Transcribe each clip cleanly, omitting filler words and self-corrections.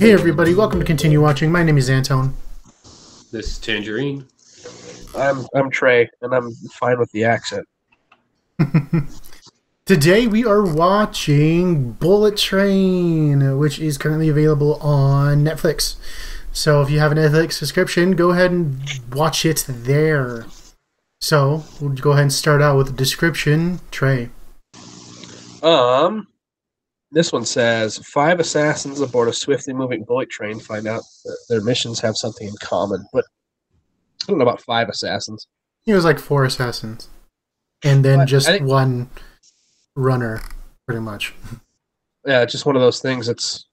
Hey everybody, welcome to Continue Watching. My name is Anton. This is Tangerine. I'm Trey, and I'm fine with the accent. Today we are watching Bullet Train, which is currently available on Netflix. So if you have a Netflix subscription, go ahead and watch it there. So we'll go ahead and start out with a description. Trey. This one says, 5 assassins aboard a swiftly moving bullet train find out that their missions have something in common. But I don't know about 5 assassins. It was like 4 assassins. And then just one runner, pretty much. Yeah, it's just one of those things that's...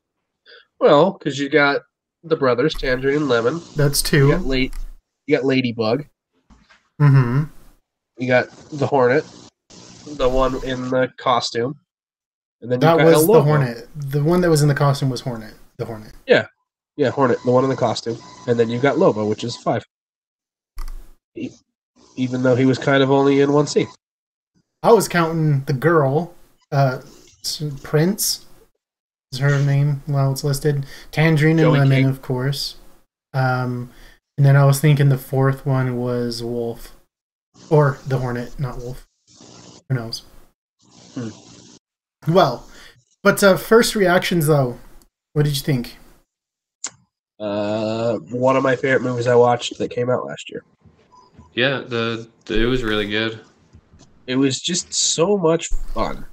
Well, because you got the brothers, Tangerine and Lemon. That's 2. You got Ladybug. Mm-hmm. You got the Hornet. The one in the costume. And then that was the Hornet. The one that was in the costume was Hornet. The Hornet. Yeah. Yeah, Hornet. The one in the costume. And then you got Loba, which is 5. Even though he was kind of only in one scene. I was counting the girl. Prince is her name while it's listed. Tangerine and Lemon, of course. And then I was thinking the 4th one was Wolf. Or the Hornet, not Wolf. Who knows? Hmm. Well, but first reactions, though. What did you think? One of my favorite movies I watched that came out last year. Yeah, it was really good. It was just so much fun.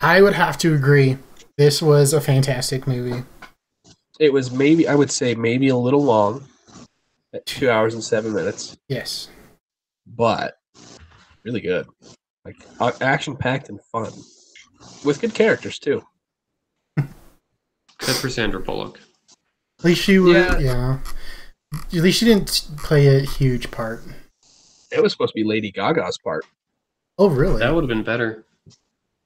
I would have to agree. This was a fantastic movie. It was maybe, I would say, maybe a little long. At 2 hours and 7 minutes. Yes. But really good. Like, action-packed and fun. With good characters, too. Except for Sandra Bullock. At least she was, yeah. At least she didn't play a huge part. It was supposed to be Lady Gaga's part. Oh, really? That would have been better.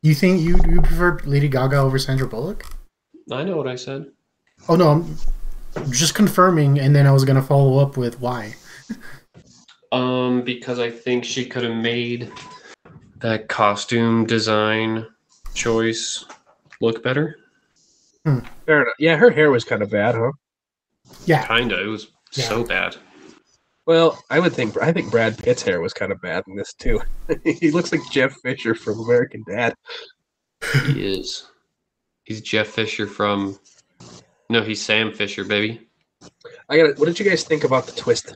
You think you prefer Lady Gaga over Sandra Bullock? I know what I said. Oh, no. I'm just confirming, and then I was going to follow up with why. Because I think she could have made... that costume design choice look better. Hmm. Fair enough. Yeah, her hair was kind of bad, huh? Yeah. Kinda. It was so bad. Well, I think Brad Pitt's hair was kind of bad in this too. He looks like Jeff Fisher from American Dad. He is. He's Jeff Fisher from... No, he's Sam Fisher, baby. What did you guys think about the twist?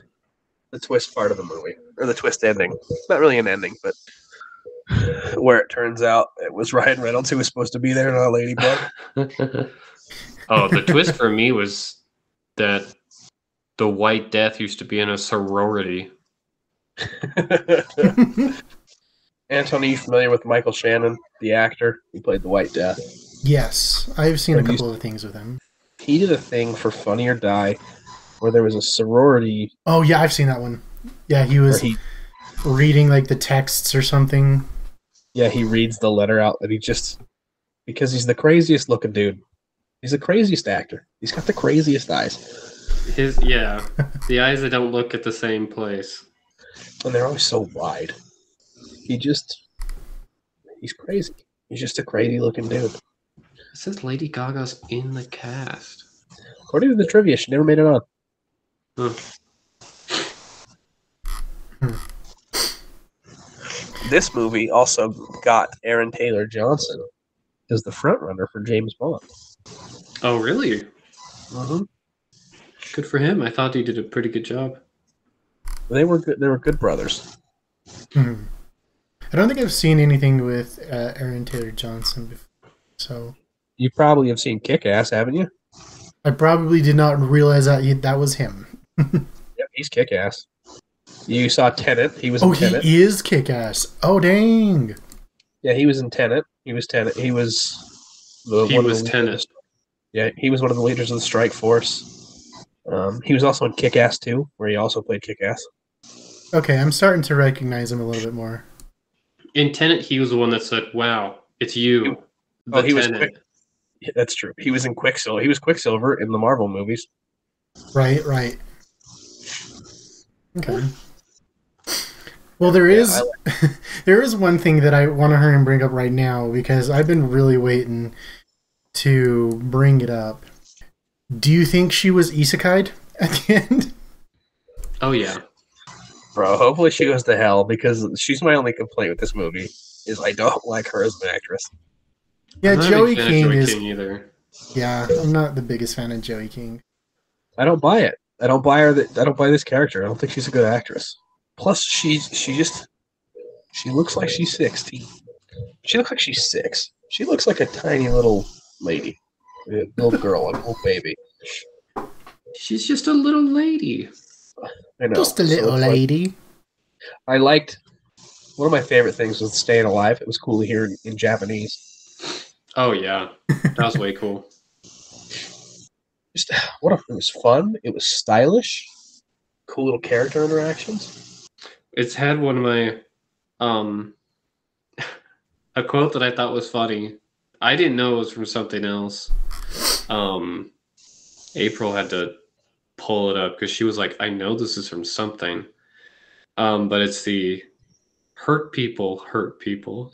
The twist part of the movie. Or the twist ending. Not really an ending, but... where it turns out it was Ryan Reynolds who was supposed to be there, not Ladybug. Oh, the twist for me was that the White Death used to be in a sorority. Anthony, you familiar with Michael Shannon, the actor? He played the White Death. Yes, I've seen a couple of things with him. He did a thing for Funny or Die where there was a sorority. Oh, yeah, I've seen that one. Yeah, he was... reading like the texts or something. Yeah, he reads the letter out that he just... because he's the craziest looking dude. He's the craziest actor. He's got the craziest eyes. Yeah, the eyes that don't look at the same place. And they're always so wide. He's crazy. He's just a crazy looking dude. It says Lady Gaga's in the cast. According to the trivia, she never made it on. This movie also got Aaron Taylor-Johnson as the frontrunner for James Bond. Oh, really? Mm-hmm. Good for him. I thought he did a pretty good job. They were good. They were good brothers. Mm-hmm. I don't think I've seen anything with Aaron Taylor-Johnson before. So you probably have seen Kick-Ass, haven't you? I probably did not realize that was him. Yep, he's Kick-Ass. You saw Tenet. He was in Tenet. He is Kick-Ass. Oh, dang. Yeah, he was in Tenet. He was Tenet. Yeah, he was one of the leaders of the strike force. He was also in Kick-Ass 2, where he also played Kick-Ass. Okay, I'm starting to recognize him a little bit more. In Tenet, he was the one that said, wow, it's you. Yeah, that's true. He was in Quicksilver. He was Quicksilver in the Marvel movies. Right, right. Okay. Well, there is one thing that I want to hurry and bring up right now because I've been really waiting to bring it up. Do you think she was isekai'd at the end? Oh, yeah. Bro, hopefully she goes to hell, because she's my only complaint with this movie, is I don't like her as an actress. Yeah, Joey King is... either. Yeah, I'm not the biggest fan of Joey King. I don't buy it. I don't buy her. I don't buy this character. I don't think she's a good actress. Plus, she looks like she's 16. She looks like she's 6. She looks like a tiny little lady, a little girl, an old baby. She's just a little lady. I know. Just a little lady. I liked one of my favorite things was Staying Alive. It was cool to hear in Japanese. Oh yeah, that was way cool. Just, it was fun. It was stylish. Cool little character interactions. It's had one of my, a quote that I thought was funny. I didn't know it was from something else. April had to pull it up because she was like, I know this is from something. But it's the hurt people, hurt people.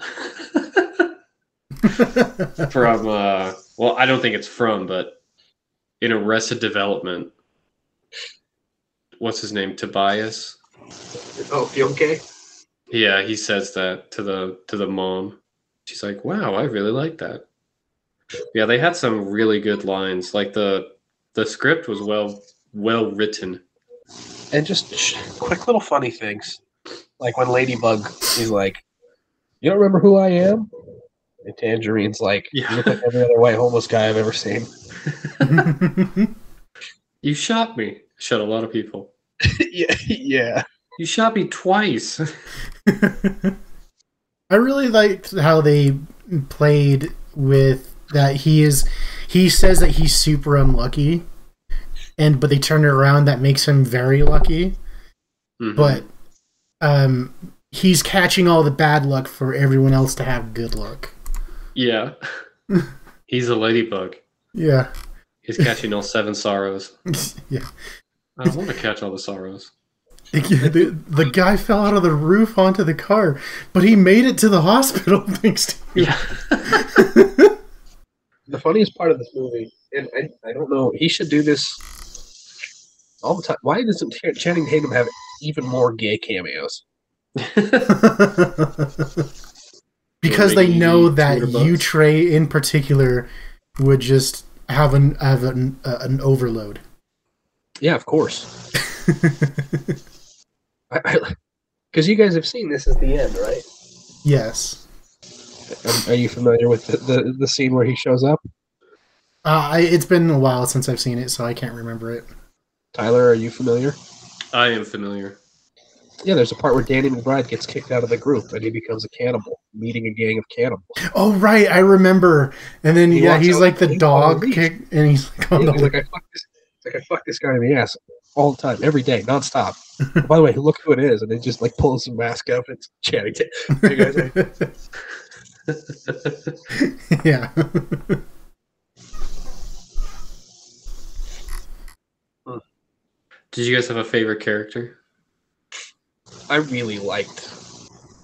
From, well, I don't think it's from, but in Arrested Development, what's his name? Tobias. Oh, Fionke. Yeah, he says that to the mom. She's like, "Wow, I really like that." Yeah, they had some really good lines. Like the script was well written, and just quick little funny things, like when Ladybug is like, "You don't remember who I am?" And Tangerine's like, "You look like every other white homeless guy I've ever seen." You shot me. Shot a lot of people. yeah. You shot me twice. I really liked how they played with that. He says that he's super unlucky, but they turn it around. That makes him very lucky. Mm-hmm. But he's catching all the bad luck for everyone else to have good luck. Yeah. He's a ladybug. Yeah. He's catching all 7 sorrows. Yeah. I want to catch all the sorrows. The guy fell out of the roof onto the car, but he made it to the hospital thanks to him. Yeah. The funniest part of this movie, and I don't know, he should do this all the time. Why doesn't Channing Tatum have even more gay cameos? Because they know that U-Tray in particular would just have an overload. Yeah, of course. Because you guys have seen This Is the End, right? Yes. Are you familiar with the scene where he shows up? It's been a while since I've seen it, so I can't remember it. Tyler, are you familiar? I am familiar. Yeah, there's a part where Danny McBride gets kicked out of the group and he becomes a cannibal, meeting a gang of cannibals. Oh, right. I remember. And then, he's like the dog kick, and he's like, I fuck this guy in the ass all the time, every day, nonstop. Oh, by the way, look who it is. And they just like pulls his mask up and it's Channing Tatum. Yeah. Did you guys have a favorite character? I really liked,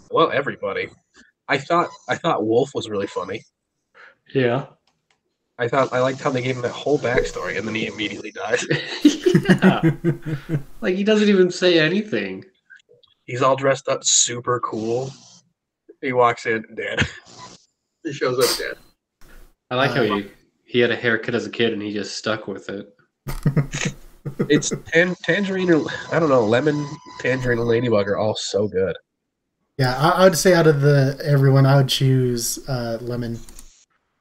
well, everybody. I thought Wolf was really funny. Yeah. I liked how they gave him that whole backstory, and then he immediately dies. Yeah. Like, he doesn't even say anything. He's all dressed up super cool. He walks in, dead. He shows up dead. I like how he had a haircut as a kid, and he just stuck with it. It's Tangerine or, I don't know, Lemon, Tangerine, and Ladybug are all so good. Yeah, I would say out of everyone, I would choose Lemon.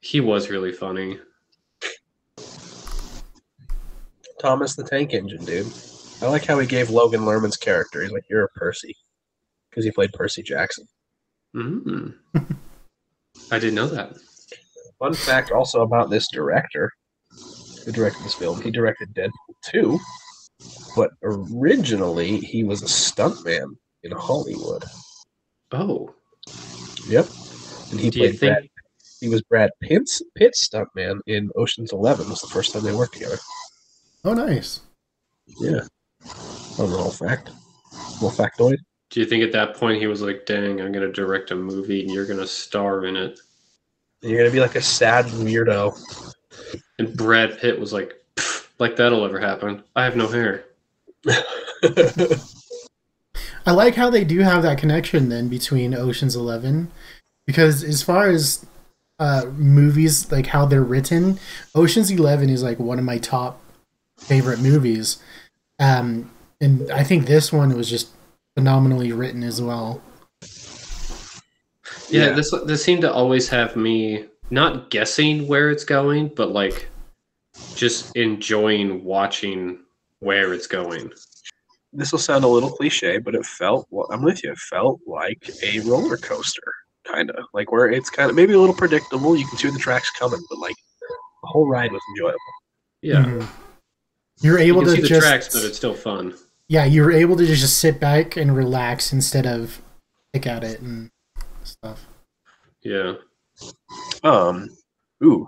He was really funny. Thomas the Tank Engine, dude. I like how he gave Logan Lerman's character. He's like, you're a Percy. Because he played Percy Jackson. Mm-hmm. I didn't know that. Fun fact also about this director. Who directed this film? He directed Deadpool 2, but originally he was a stuntman in Hollywood. Oh, yep. And he played he was Brad Pitt's stuntman in Ocean's 11. Was the first time they worked together. Oh, nice. Yeah, a little factoid. Do you think at that point he was like, "Dang, I'm gonna direct a movie and you're gonna star in it"? And you're gonna be like a sad weirdo. And Brad Pitt was like that'll ever happen. I have no hair. I like how they do have that connection then between Ocean's 11, because as far as movies, like how they're written, Ocean's 11 is like one of my top favorite movies. And I think this one was just phenomenally written as well. Yeah, this seemed to always have me not guessing where it's going, but like just enjoying watching where it's going. This will sound a little cliche, but it felt, well, I'm with you, it felt like a roller coaster, kind of. Like where it's kind of maybe a little predictable. You can see the tracks coming, but like the whole ride was enjoyable. Yeah. Mm-hmm. You're able to see the tracks, but it's still fun. Yeah, you were able to just sit back and relax instead of pick at it and stuff. Yeah. Ooh,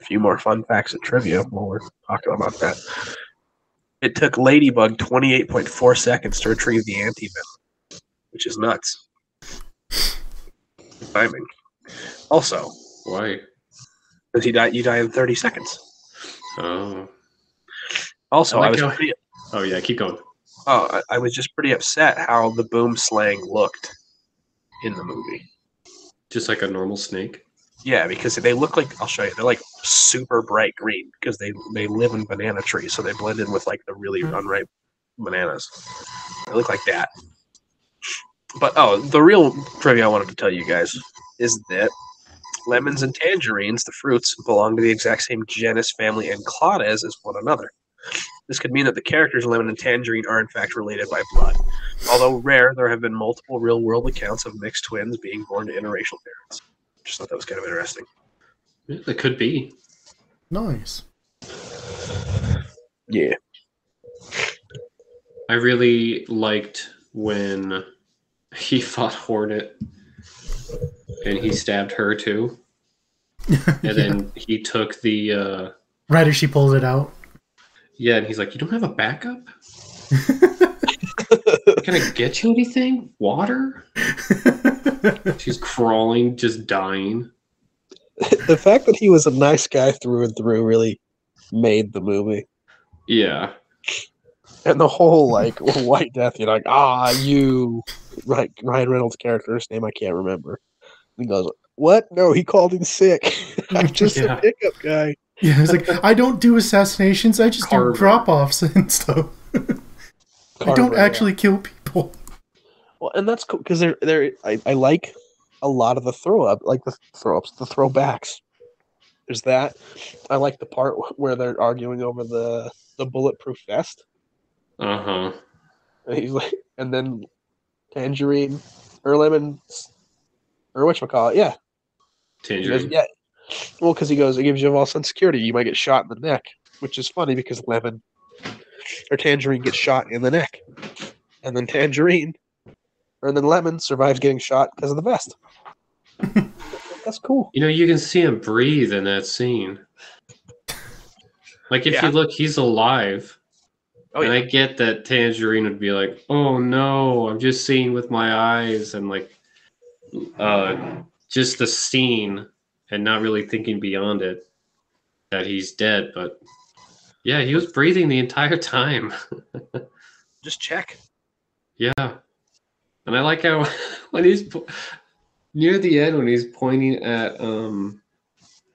a few more fun facts and trivia while we're talking about that. It took Ladybug 28.4 seconds to retrieve the antivenom, which is nuts. Timing. Also, why? Because you die in 30 seconds. Oh. Also, oh yeah, keep going. Oh, I was just pretty upset how the boom slang looked in the movie. Just like a normal snake? Yeah, because they look like, I'll show you, they're like super bright green because they live in banana trees, so they blend in with like the really unripe bananas. They look like that. But oh, the real trivia I wanted to tell you guys is that lemons and tangerines, the fruits, belong to the exact same genus, family, and clades as one another. This could mean that the characters Lemon and Tangerine are in fact related by blood. Although rare, there have been multiple real-world accounts of mixed twins being born to interracial parents. Just thought that was kind of interesting. It could be. Nice. Yeah. I really liked when he fought Hornet and he stabbed her too. And then he took the... right as she pulled it out. Yeah, and he's like, you don't have a backup? Can I get you anything? Water? She's crawling, just dying. The fact that he was a nice guy through and through really made the movie. Yeah. And the whole, like, White Death, you're like, ah, you. Right, Ryan Reynolds' character's name I can't remember. He goes, what? No, he called him sick. I'm just a pickup guy. Yeah, it's like, I don't do assassinations, I just do drop-offs and stuff. I don't actually kill people. Well, and that's cool, because I like a lot of the throw-up, like the throw-ups, the throwbacks. There's that. I like the part where they're arguing over the bulletproof vest. Uh-huh. And he's like, and then Tangerine, or Lemon, or whatchamacallit, yeah. Tangerine. Yeah. Well, because he goes, it gives you a false sense of security. You might get shot in the neck, which is funny because Lemon or Tangerine gets shot in the neck, and then Lemon survives getting shot because of the vest. That's cool. You know, you can see him breathe in that scene. Like if you look, he's alive. Oh, and I get that Tangerine would be like, "Oh no, I'm just seeing with my eyes," and like, just the scene. And not really thinking beyond it that he's dead, but yeah, he was breathing the entire time. Just check. Yeah. And I like how when he's near the end, when he's pointing at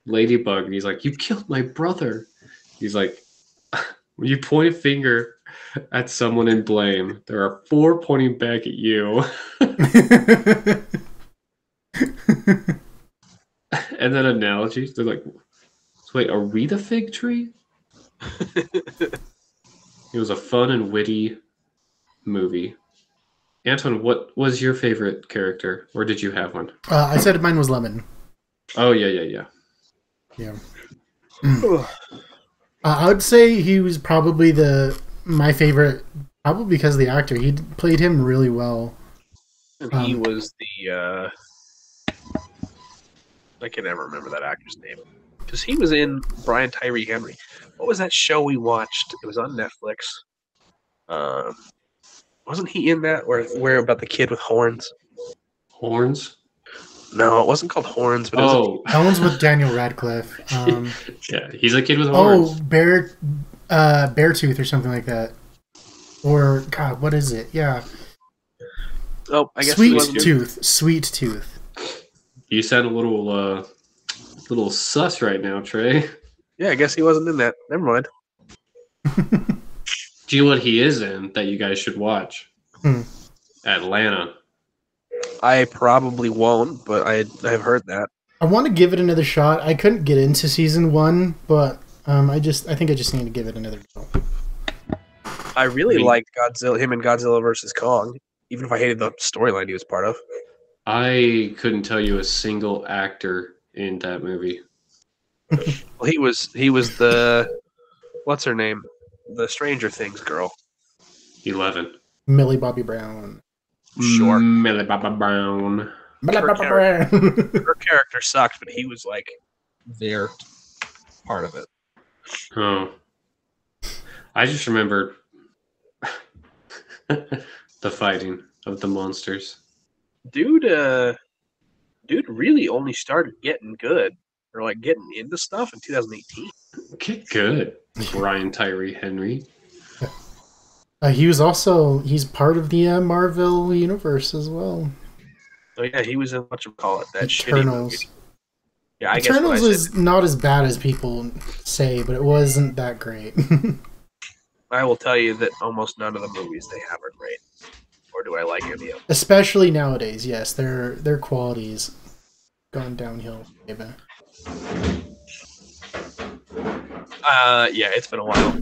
Ladybug and he's like, you killed my brother. He's like, when you point a finger at someone in blame, there are four pointing back at you. And then analogies, they're like, wait, are we the fig tree? It was a fun and witty movie. Anton, what was your favorite character? Or did you have one? I said mine was Lemon. Oh, yeah. Mm. I would say he was probably my favorite, probably because of the actor. He played him really well. And he was the... I can never remember that actor's name because he was in Brian Tyree Henry. What was that show we watched? It was on Netflix. Wasn't he in that? Where about the kid with horns? No, it wasn't called Horns, but it was. That one's with Daniel Radcliffe. Yeah, he's a kid with horns. Oh, Beartooth or something like that. Or, God, what is it? Yeah. Oh, I guess Sweet Tooth. You sound a little sus right now, Trey. Yeah, I guess he wasn't in that. Never mind. Do you know what he is in that you guys should watch? Atlanta. I probably won't, but I've heard that. I want to give it another shot. I couldn't get into season one, but I think I just need to give it another go. I really liked Godzilla, him in Godzilla vs. Kong, even if I hated the storyline he was part of. I couldn't tell you a single actor in that movie. Well, he was the what's her name? The Stranger Things girl. 11. Millie Bobby Brown. Sure. Millie Bobby Brown. Her character sucked, but he was like their part of it. Oh. I just remembered the fighting of the monsters. Dude really only started getting good or like getting into stuff in 2018. Get good. Brian Tyree Henry. He's part of the Marvel universe as well. Oh yeah, he was in what you call it, that Eternals. Shitty movie. Yeah, Eternals is not as bad as people say, but it wasn't that great. I will tell you that almost none of the movies they have are great. Or do I like any of them? Especially nowadays, yes, their quality's gone downhill, maybe. Yeah, it's been a while.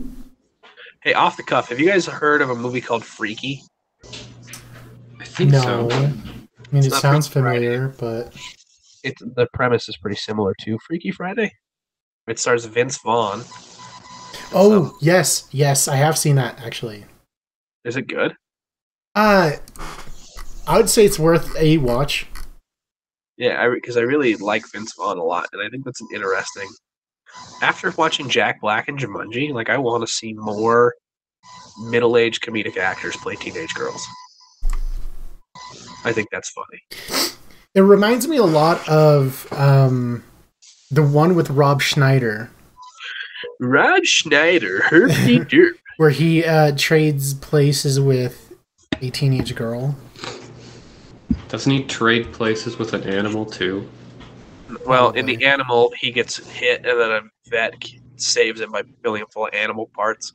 Hey, off the cuff, have you guys heard of a movie called Freaky? I think so. I mean, it sounds familiar, but... The premise is pretty similar to Freaky Friday. It stars Vince Vaughn. Oh, yes, I have seen that, actually. Is it good? I would say it's worth a watch. Yeah, because I really like Vince Vaughn a lot, and I think that's an interesting... After watching Jack Black and Jumanji, like I want to see more middle-aged comedic actors play teenage girls. I think that's funny. It reminds me a lot of the one with Rob Schneider. Rob Schneider, Herb where he trades places with a teenage girl. Doesn't he trade places with an animal too? Well, in the animal, he gets hit, and then a vet saves him by filling him full of animal parts.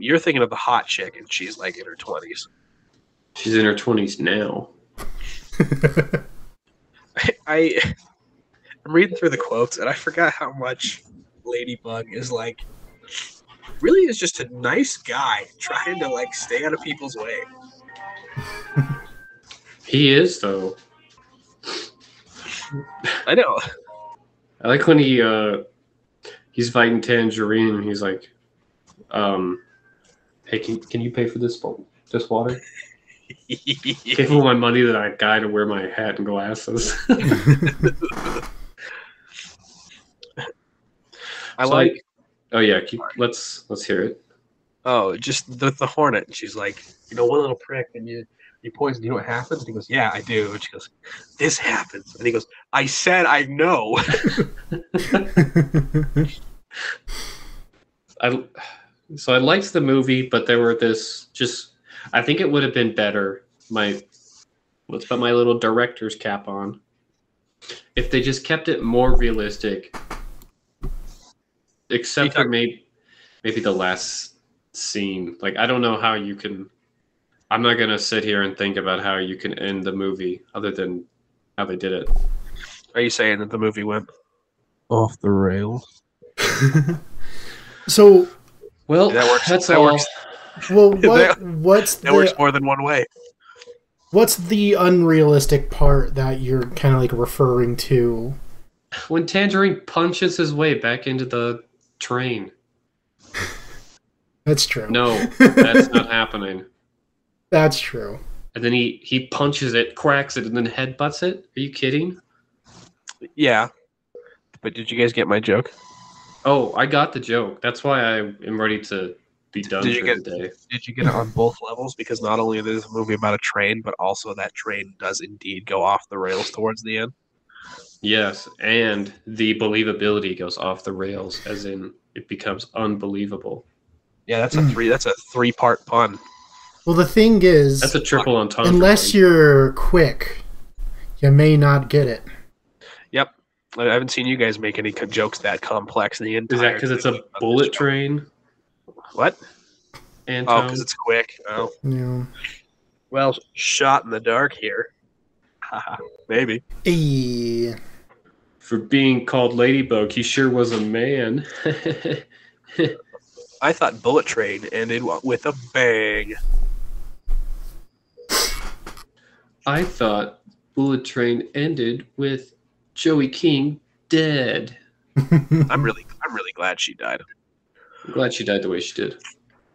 You're thinking of the hot chick, and she's like in her 20s. She's in her 20s now. I'm reading through the quotes, and I forgot how much Ladybug is like. Really, is just a nice guy trying to like stay out of people's way. He is though. I know. I like when he's fighting Tangerine and he's like, hey, can you pay for this water? Give all my money that I got to wear my hat and glasses. Let's hear it. Oh, just the Hornet. She's like, you know, one little prick and you poison, you know what happens? And he goes, yeah, I do. And she goes, this happens. And he goes, I said I know. So I liked the movie, but there were I think it would have been better, let's put my little director's cap on, if they just kept it more realistic, except for maybe the last scene. Like, I don't know how you can... I'm not going to sit here and think about how you can end the movie other than how they did it. Are you saying that the movie went off the rails? So, well, that works. Well, what's that works more than one way. What's the unrealistic part that you're kind of like referring to? When Tangerine punches his way back into the train. That's true. No, that's not happening. That's true. And then he punches it, cracks it, and then headbutts it? Are you kidding? Yeah. But did you guys get my joke? Oh, I got the joke. That's why I am ready to be done today. Did you get it on both levels? Because not only is this a movie about a train, but also that train does indeed go off the rails towards the end. Yes, and the believability goes off the rails, as in it becomes unbelievable. Yeah, that's a three. That's a three-part pun. Well, the thing is, that's a triple entendre. Unless you're quick, you may not get it. Yep, I haven't seen you guys make any jokes that complex. The entire is that because it's a bullet train? What? And oh, because it's quick. Oh, yeah. Well, shot in the dark here. Maybe. Hey. For being called Ladybug, he sure was a man. I thought Bullet Train ended with a bang. I thought Bullet Train ended with Joey King dead. I'm really glad she died. I'm glad she died the way she did.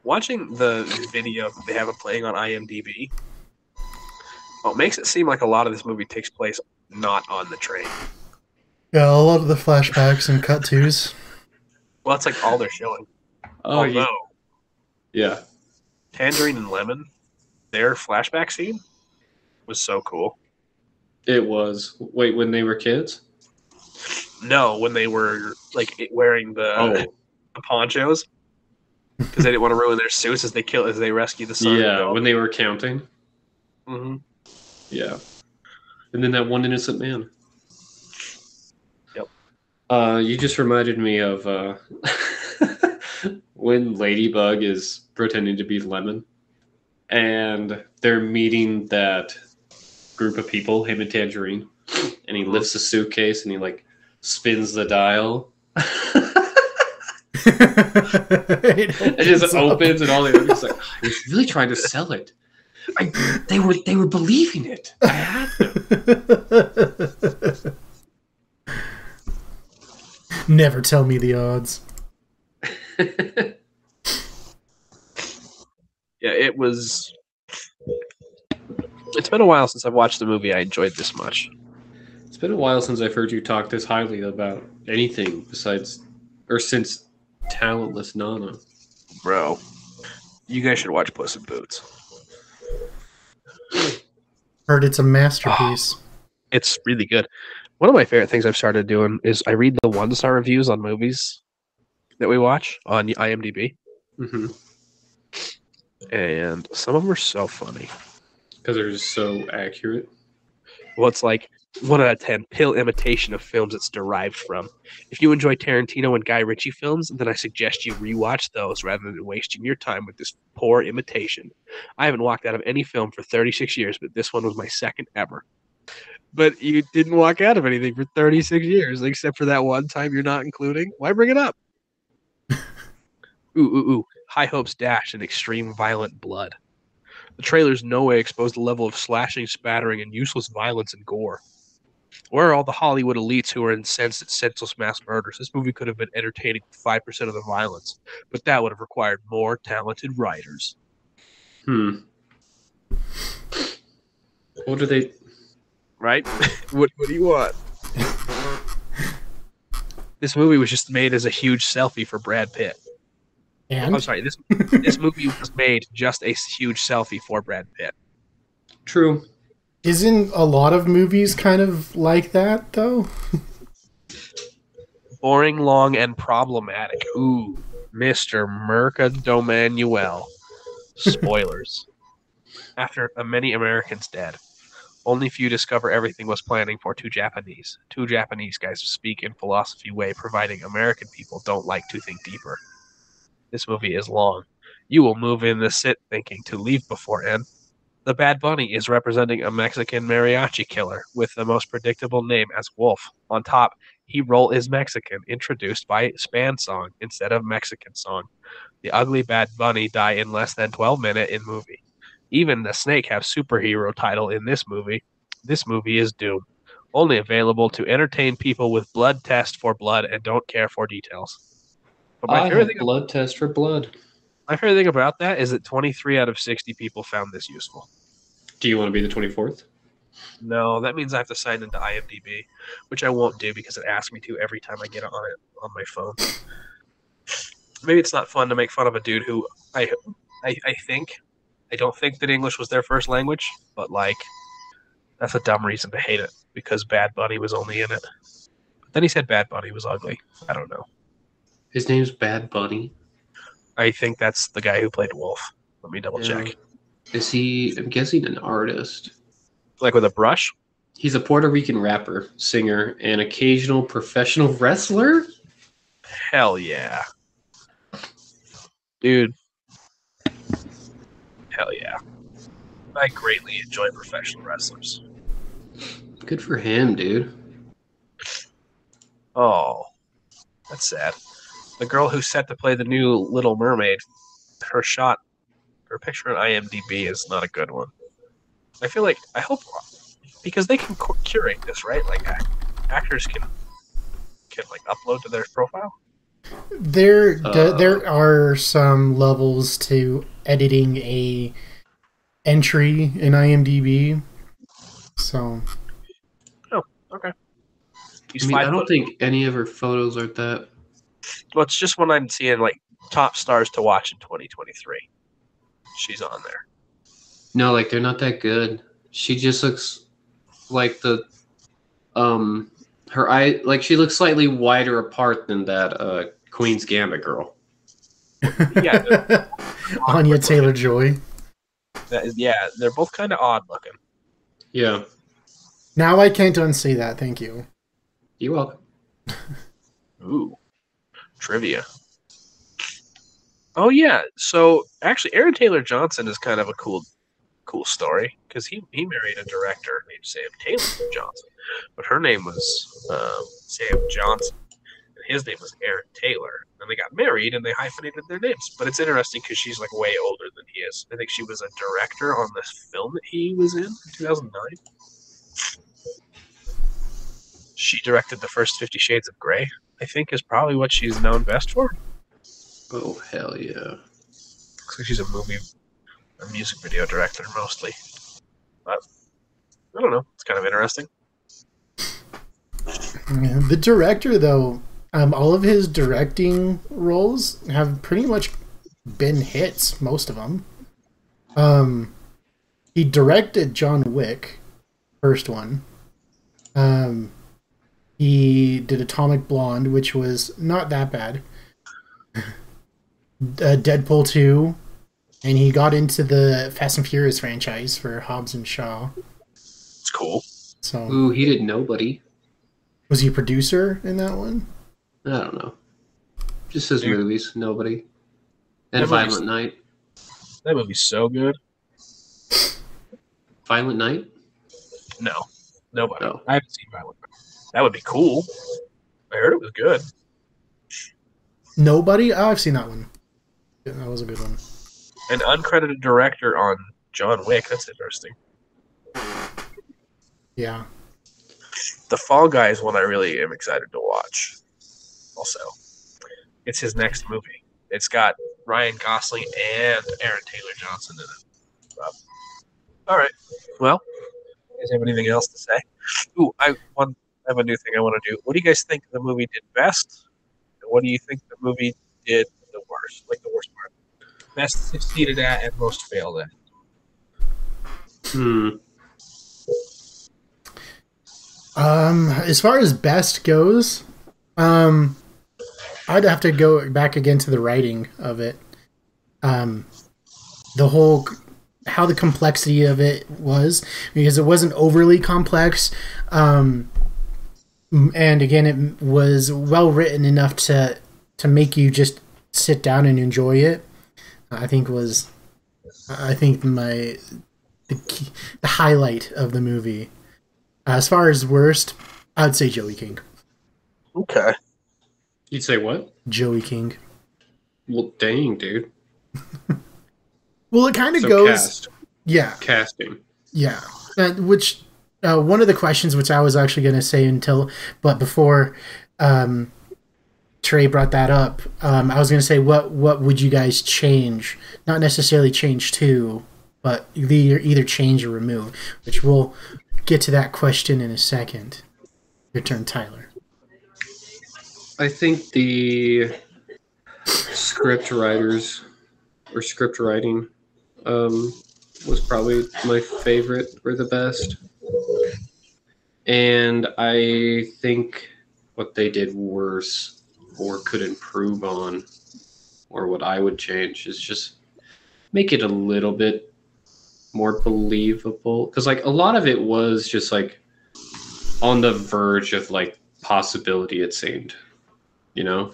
Watching the video that they have it playing on IMDb, well, it makes it seem like a lot of this movie takes place not on the train. Yeah, a lot of the flashbacks and cut twos. Well, that's like all they're showing. Oh, no. Yeah. Tangerine and Lemon, their flashback scene was so cool. It was. Wait, when they were kids? No, when they were like wearing the ponchos. Because they didn't want to ruin their suits as they rescue the son. Yeah, when they were counting. Mm-hmm. Yeah. And then that one innocent man. Yep. You just reminded me of when Ladybug is pretending to be Lemon. And they're meeting that group of people, him and Tangerine. And he lifts a suitcase and he, like, spins the dial. It just opens and all the others like, I was really trying to sell it. They were believing it. I had them. Never tell me the odds. Yeah, it was. It's been a while since I've watched a movie I enjoyed this much. It's been a while since I've heard you talk this highly about anything besides, or since Talentless Nana. Bro, you guys should watch Puss in Boots. Heard it's a masterpiece. Oh, it's really good. One of my favorite things I've started doing is I read the one-star reviews on movies that we watch on IMDb. Mm-hmm. And some of them are so funny. Because they're just so accurate. Well, it's like 1 out of 10 pale imitation of films it's derived from. If you enjoy Tarantino and Guy Ritchie films, then I suggest you rewatch those rather than wasting your time with this poor imitation. I haven't walked out of any film for 36 years, but this one was my second ever. But you didn't walk out of anything for 36 years, except for that one time you're not including. Why bring it up? Ooh. High hopes dashed in extreme violent blood. The trailers no way exposed the level of slashing, spattering, and useless violence and gore. Where are all the Hollywood elites who are incensed at senseless mass murders? This movie could have been entertaining with 5% of the violence, but that would have required more talented writers. What do they... Right? What do you want? This movie was just made as a huge selfie for Brad Pitt. And? I'm sorry, this movie was made just a huge selfie for Brad Pitt. True. Isn't a lot of movies kind of like that, though? Boring, long, and problematic. Ooh, Mr. Mercadomanuel. Spoilers. After many Americans dead, only few discover everything was planning for two Japanese. Two Japanese guys speak in philosophy way, providing American people don't like to think deeper. This movie is long. You will move in the sit thinking to leave before end. The Bad Bunny is representing a Mexican mariachi killer with the most predictable name as Wolf. On top, he role is Mexican, introduced by Span song instead of Mexican song. The ugly Bad Bunny die in less than 12 minutes in movie. Even the snake have superhero title in this movie. This movie is Doom. Only available to entertain people with blood test for blood and don't care for details. But my favorite thing blood test for blood. My favorite thing about that is that 23 out of 60 people found this useful. Do you want to be the 24th? No, that means I have to sign into IMDb, which I won't do because it asks me to every time I get on it on my phone. Maybe it's not fun to make fun of a dude who I don't think that English was their first language, but like That's a dumb reason to hate it, because Bad Bunny was only in it. But then he said Bad Bunny was ugly. I don't know. His name's Bad Bunny? I think that's the guy who played Wolf. Let me double-check. Is he, I'm guessing, an artist? Like with a brush? He's a Puerto Rican rapper, singer, and occasional professional wrestler? Hell yeah. Dude. Hell yeah. I greatly enjoy professional wrestlers. Good for him, dude. Oh, that's sad. The girl who's set to play the new Little Mermaid, her shot, her picture on IMDb is not a good one. I feel like, I hope, because they can curate this, right? Like, actors can like upload to their profile. There are some levels to editing a entry in IMDb. So. Oh, okay. I mean, I don't think any of her photos are that. Well, it's just when I'm seeing like top stars to watch in 2023. She's on there. No, like they're not that good. She just looks like the her eye, like she looks slightly wider apart than that Queen's Gambit girl. Yeah. Anya Taylor-Joy. Yeah, they're both kind of odd looking. Yeah. Now I can't unsee that. Thank you. You're welcome. Ooh. Trivia. Oh, yeah. So, actually, Aaron Taylor-Johnson is kind of a cool story, because he married a director named Sam Taylor-Johnson, but her name was Sam Johnson, and his name was Aaron Taylor, and they got married, and they hyphenated their names. But it's interesting, because she's, like, way older than he is. I think she was a director on this film that he was in 2009. She directed the first 50 Shades of Grey, I think, is probably what she's known best for. Oh, hell yeah. Looks like she's a music video director, mostly. But, I don't know. It's kind of interesting. Yeah, the director, though, all of his directing roles have pretty much been hits, most of them. He directed John Wick, first one. He did Atomic Blonde, which was not that bad. Deadpool 2, and he got into the Fast and Furious franchise for Hobbs and Shaw. It's cool. So, ooh, he did Nobody. Was he a producer in that one? I don't know. Just his movies, Nobody. And Violent Night. That movie's so good. Violent Night? No. Nobody. No. I haven't seen Violent Night. That would be cool. I heard it was good. Nobody? Oh, I've seen that one. Yeah, that was a good one. An uncredited director on John Wick. That's interesting. Yeah. The Fall Guy is one I really am excited to watch. Also, it's his next movie. It's got Ryan Gosling and Aaron Taylor-Johnson in it. All right. Well, you guys have anything else to say? Ooh, I have a new thing I want to do. What do you guys think the movie did best? And what do you think the movie did the worst? Like the worst part. Best succeeded at and most failed at. As far as best goes, I'd have to go back again to the writing of it. The whole, how the complexity of it was, because it wasn't overly complex. And again, it was well written enough to make you just sit down and enjoy it. I think the highlight of the movie. As far as worst, I'd say Joey King. Okay. You'd say what? Joey King. Well, dang, dude. Well, it kind of goes. Cast. Yeah. Casting. Yeah, which. One of the questions, which I was actually going to say before Trey brought that up, I was going to say, what would you guys change? Not necessarily change to, but either change or remove, which we'll get to that question in a second. Your turn, Tyler. I think the script writers or script writing was probably my favorite or the best. And I think what they did worse or could improve on, or what I would change, is just make it a little bit more believable. Because, like, a lot of it was just, like, on the verge of, like, possibility it seemed, you know?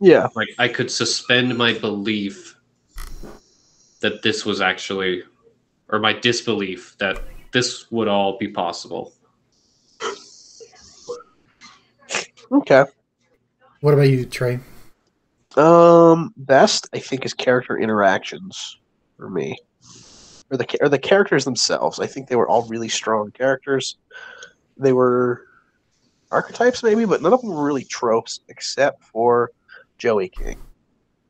Yeah. Like, I could suspend my belief that this was actually, or my disbelief that this would all be possible. Okay. What about you, Trey? Best, I think, is character interactions for me. Or the characters themselves. I think they were all really strong characters. They were archetypes, maybe, but none of them were really tropes, except for Joey King,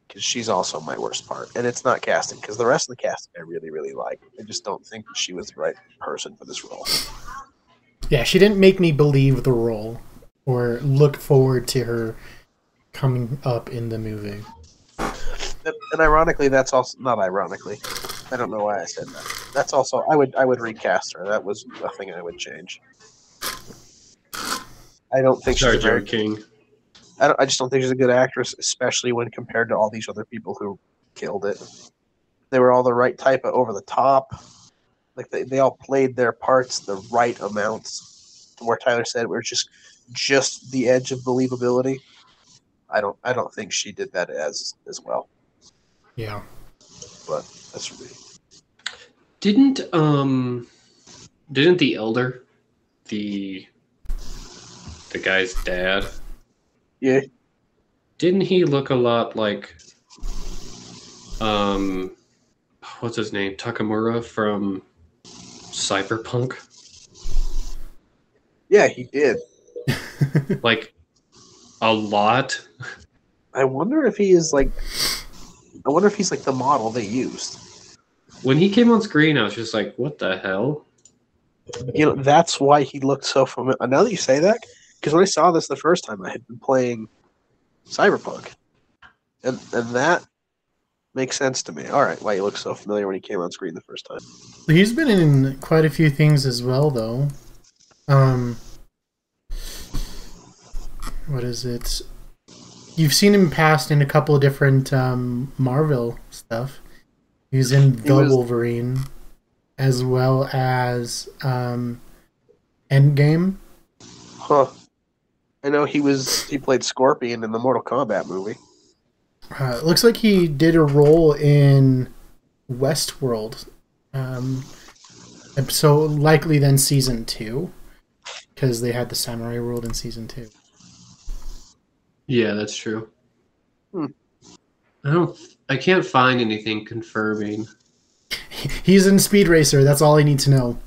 because she's also my worst part. And it's not casting, because the rest of the casting I really, really like. I just don't think that she was the right person for this role. Yeah, she didn't make me believe the role or look forward to her coming up in the movie. And ironically, that's also... Not ironically. I don't know why I said that. That's also... I would recast her. That was nothing I would change. I don't think she's Joey King. I just don't think she's a good actress, especially when compared to all these other people who killed it. They were all the right type of over the top. Like they all played their parts the right amounts. Where Tyler said we're just the edge of believability. I don't think she did that as well. Yeah. But that's for me. Didn't the elder, the guy's dad, yeah, didn't he look a lot like what's his name, Takamura from Cyberpunk? Yeah, he did. Like a lot. I wonder if he's like the model they used. When he came on screen, I was just like, what the hell? You know, that's why he looked so familiar. Now that you say that, because when I saw this the first time, I had been playing Cyberpunk. And that makes sense to me. All right, why he looks so familiar when he came on screen the first time. He's been in quite a few things as well, though. What is it? You've seen him past in a couple of different Marvel stuff. He was in Wolverine, as well as Endgame. Huh. I know he played Scorpion in the Mortal Kombat movie. It looks like he did a role in Westworld. So likely then season 2, because they had the samurai world in season 2. Yeah, that's true. Hmm. I can't find anything confirming. He's in Speed Racer. That's all I need to know.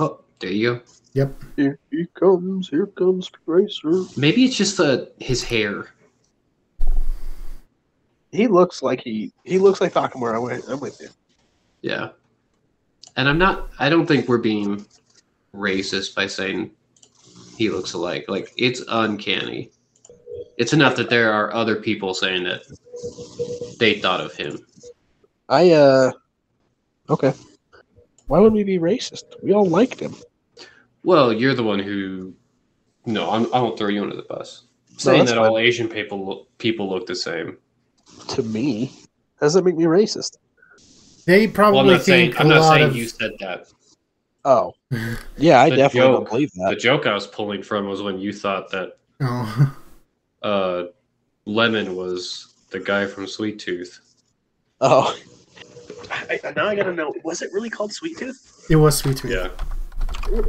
Oh, there you go. Yep. Here he comes. Here comes Speed Racer. Maybe it's just his hair. He looks like Takamura. I'm with you. Yeah. And I'm not. I don't think we're being racist by saying he looks alike. Like, it's uncanny. It's enough that there are other people saying that they thought of him. Okay. Why would we be racist? We all liked him. Well, you're the one who... No, I won't throw you under the bus. Saying that all Asian people look the same. To me? How does that make me racist? They probably think I'm not saying you said that. Oh. Yeah, I definitely don't believe that. The joke I was pulling from was when you thought that... Oh. Lemon was the guy from Sweet Tooth. Oh. Now I gotta know, was it really called Sweet Tooth? It was Sweet Tooth. Yeah.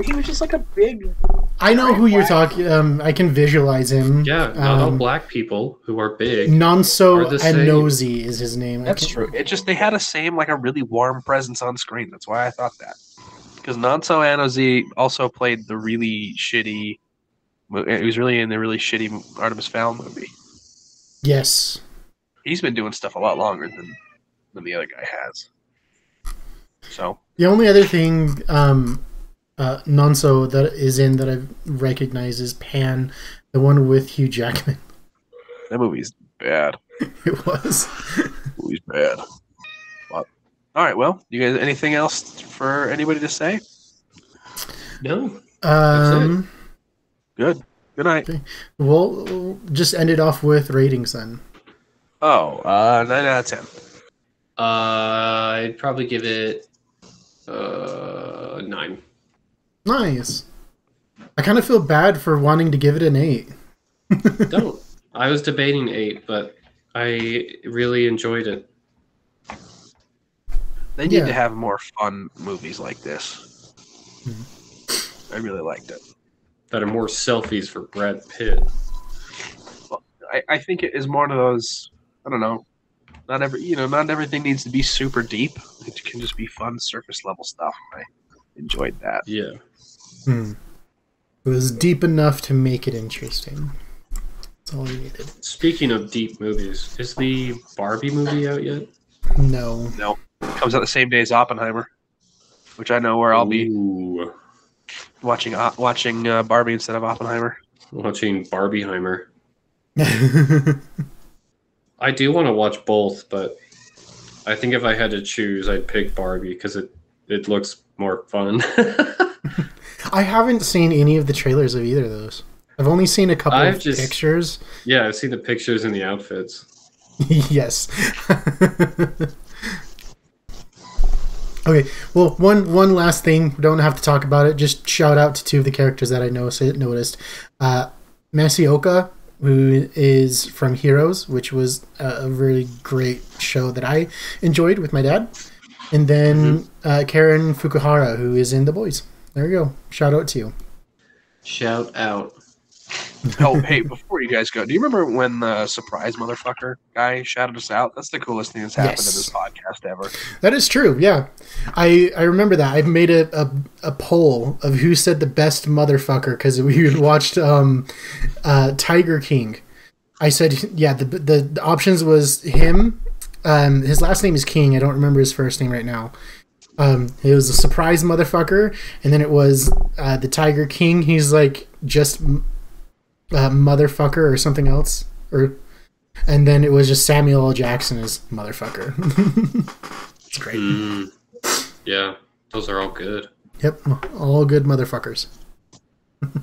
He was just like a big... I know who you're talking... I can visualize him. Yeah, not all black people who are big. Nonso Anozi is his name. That's true. It just... They had a same, like, a really warm presence on screen. That's why I thought that. Because Nonso Anozi also played the really shitty... He was really in the really shitty Artemis Fowl movie. Yes. He's been doing stuff a lot longer than the other guy has. So the only other thing Nonso that is in that I recognize is Pan, the one with Hugh Jackman. That movie's bad. It was. That movie's bad. But, all right, well, you guys, anything else for anybody to say? No. That's it. Good. Good night. Okay. We'll just end it off with ratings then. Oh, 9 out of 10. I'd probably give it 9. Nice. I kind of feel bad for wanting to give it an 8. Don't. I was debating 8, but I really enjoyed it. They need to have more fun movies like this. Mm-hmm. I really liked it. That are more selfies for Brad Pitt. Well, I think it is more of those, I don't know, not everything needs to be super deep. It can just be fun surface level stuff. I enjoyed that. Yeah. Hmm. It was deep enough to make it interesting. That's all I needed. Speaking of deep movies, is the Barbie movie out yet? No. No. It comes out the same day as Oppenheimer, which I know where I'll be watching Barbie instead of Oppenheimer. Watching Barbieheimer. I do want to watch both, but I think if I had to choose, I'd pick Barbie because it looks more fun. I haven't seen any of the trailers of either of those. I've only seen a couple of pictures. Yeah, I've seen the pictures and the outfits. Yes. Okay, well, one last thing. We don't have to talk about it. Just shout out to two of the characters that I noticed. Masioka, who is from Heroes, which was a really great show that I enjoyed with my dad. And then Karen Fukuhara, who is in The Boys. There you go. Shout out to you. Shout out. Oh, hey, before you guys go, do you remember when the surprise motherfucker guy shouted us out? That's the coolest thing that's happened in this podcast ever. That is true, yeah. I remember that. I've made a poll of who said the best motherfucker because we watched Tiger King. I said, yeah, the options was him. His last name is King. I don't remember his first name right now. It was a surprise motherfucker. And then it was the Tiger King. He's like just... motherfucker or something else, and then it was just Samuel L. Jackson as motherfucker. It's great. Yeah, those are all good. Yep, all good motherfuckers.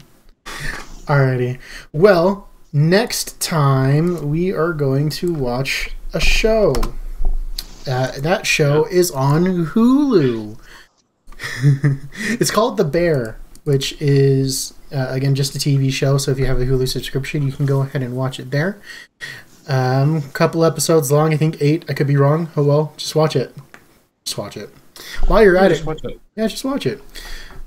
Alrighty. Well, next time we are going to watch a show. That show is on Hulu. It's called The Bear, which is... again, just a TV show, so if you have a Hulu subscription, you can go ahead and watch it there. Couple episodes long, I think 8. I could be wrong. Oh well, just watch it. Just watch it. While you're at it. Yeah, just watch it.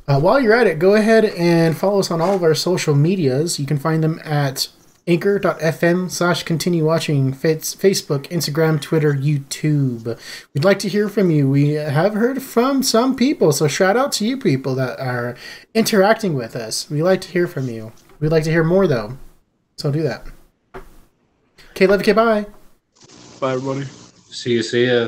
While you're at it, go ahead and follow us on all of our social medias. You can find them at anchor.fm/continuewatching, Facebook, Instagram, Twitter, YouTube. We'd like to hear from you. We have heard from some people, so shout out to you people that are interacting with us. We like to hear from you. We'd like to hear more, though, so do that. Okay, love you, bye. Bye, everybody. See ya.